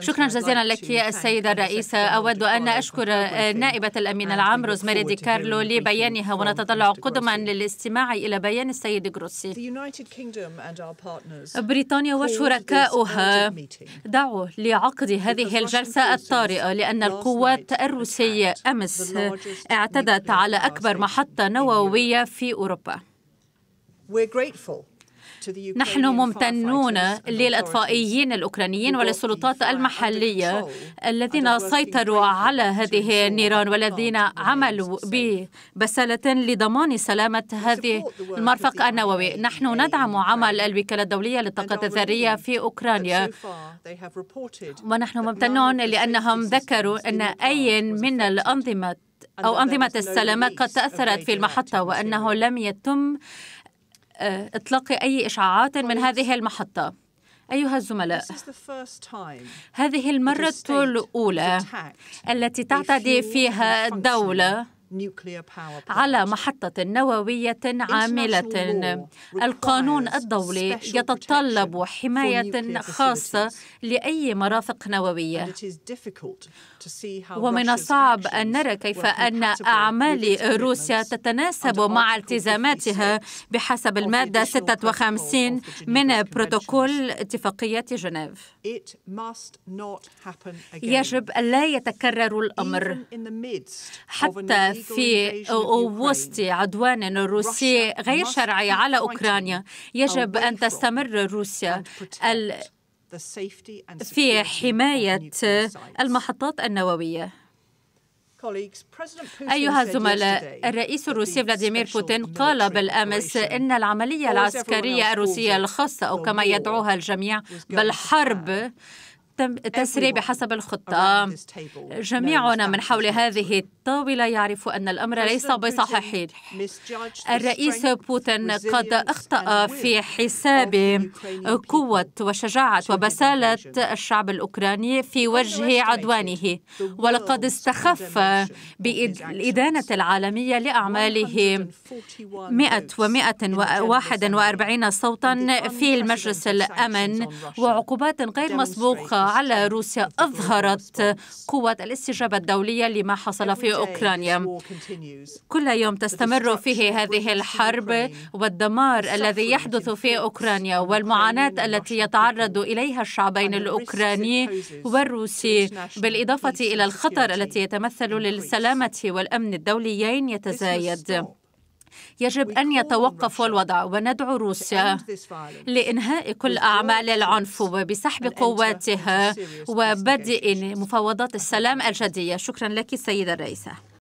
شكرا جزيلا لك السيدة الرئيسة. أود أن أشكر نائبة الأمين العام روزماري دي كارلو لبيانها، ونتطلع قدما للاستماع إلى بيان السيد غروسي. بريطانيا وشركاؤها دعوا لعقد هذه الجلسة الطارئة لأن القوات الروسية أمس اعتدت على أكبر محطة نووية في أوروبا. نحن ممتنون للأطفائيين الأوكرانيين وللسلطات المحلية الذين سيطروا على هذه النيران والذين عملوا ببسالة لضمان سلامة هذه المرفق النووي. نحن ندعم عمل الوكالة الدولية للطاقات الذرية في أوكرانيا، ونحن ممتنون لأنهم ذكروا أن أي من الأنظمة أو أنظمة السلامة قد تأثرت في المحطة، وأنه لم يتم إطلاق أي إشعاعات من هذه المحطة. أيها الزملاء، هذه المرة الأولى التي تعتدي فيها دولة على محطة نووية عاملة. القانون الدولي يتطلب حماية خاصة لأي مرافق نووية، ومن الصعب أن نرى كيف أن أعمال روسيا تتناسب مع التزاماتها بحسب المادة 56 من بروتوكول اتفاقية جنيف. يجب ألا يتكرر الأمر حتى في وسط عدوان روسي غير شرعي على أوكرانيا. يجب أن تستمر روسيا في حماية المحطات النووية. أيها الزملاء، الرئيس الروسي فلاديمير بوتين قال بالأمس إن العملية العسكرية الروسية الخاصة أو كما يدعوها الجميع بالحرب تسري بحسب الخطة. جميعنا من حول هذه الطاولة يعرف أن الأمر ليس بصحيح. الرئيس بوتين قد أخطأ في حساب قوة وشجاعة وبسالة الشعب الأوكراني في وجه عدوانه، ولقد استخف بالإدانة العالمية لأعماله 141 صوتا في المجلس الأمن، وعقوبات غير مسبوقة على روسيا أظهرت قوة الاستجابة الدولية لما حصل في أوكرانيا. كل يوم تستمر فيه هذه الحرب، والدمار الذي يحدث في أوكرانيا والمعاناة التي يتعرض إليها الشعبين الأوكراني والروسي، بالإضافة إلى الخطر التي يتمثل للسلامة والأمن الدوليين يتزايد. يجب أن يتوقف الوضع، وندعو روسيا لإنهاء كل أعمال العنف وبسحب قواتها وبدء مفاوضات السلام الجدية. شكرا لك السيدة الرئيسة.